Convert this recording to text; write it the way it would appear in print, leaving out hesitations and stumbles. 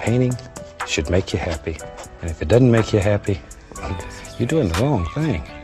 Painting should make you happy. And if it doesn't make you happy, you're doing the wrong thing.